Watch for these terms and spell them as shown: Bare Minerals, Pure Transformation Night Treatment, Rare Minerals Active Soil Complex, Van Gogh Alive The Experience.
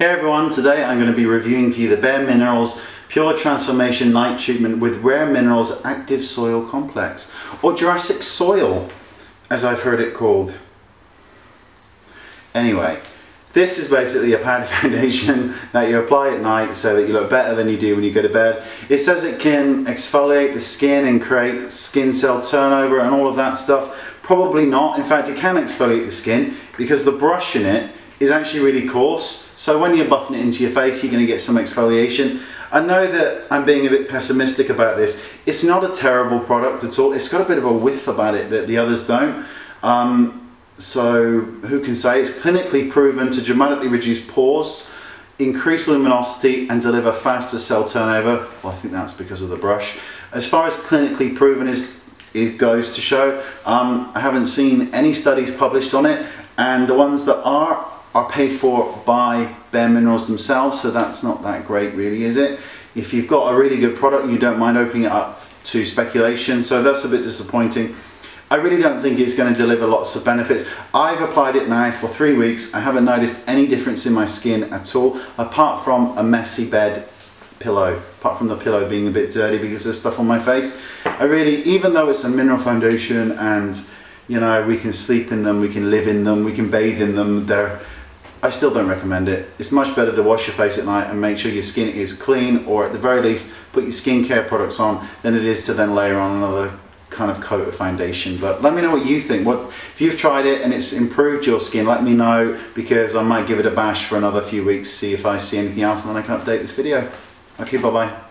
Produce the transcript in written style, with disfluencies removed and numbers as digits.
Hey everyone, today I'm going to be reviewing for you the Bare Minerals Pure Transformation Night Treatment with Rare Minerals Active Soil Complex, or Jurassic Soil, as I've heard it called. Anyway, this is basically a powder foundation that you apply at night so that you look better than you do when you go to bed. It says it can exfoliate the skin and create skin cell turnover and all of that stuff. Probably not. In fact, it can exfoliate the skin because the brush in it is actually really coarse. So when you're buffing it into your face, you're going to get some exfoliation. I know that I'm being a bit pessimistic about this. It's not a terrible product at all. It's got a bit of a whiff about it that the others don't. So who can say? It's clinically proven to dramatically reduce pores, increase luminosity, and deliver faster cell turnover. Well, I think that's because of the brush. As far as clinically proven is, it goes to show. I haven't seen any studies published on it, and the ones that are paid for by Bare Minerals themselves, so that's not that great really, is it? If you've got a really good product, you don't mind opening it up to speculation, so that's a bit disappointing. I really don't think it's going to deliver lots of benefits. I've applied it now for 3 weeks. I haven't noticed any difference in my skin at all, apart from a messy bed pillow, apart from the pillow being a bit dirty because there's stuff on my face. I really, even though it's a mineral foundation and, you know, we can sleep in them, we can live in them, we can bathe in them, I still don't recommend it. It's much better to wash your face at night and make sure your skin is clean, or at the very least put your skincare products on, than it is to then layer on another kind of coat of foundation. But let me know what you think. If you've tried it and it's improved your skin, let me know, because I might give it a bash for another few weeks, see if I see anything else, and then I can update this video. Okay, bye-bye.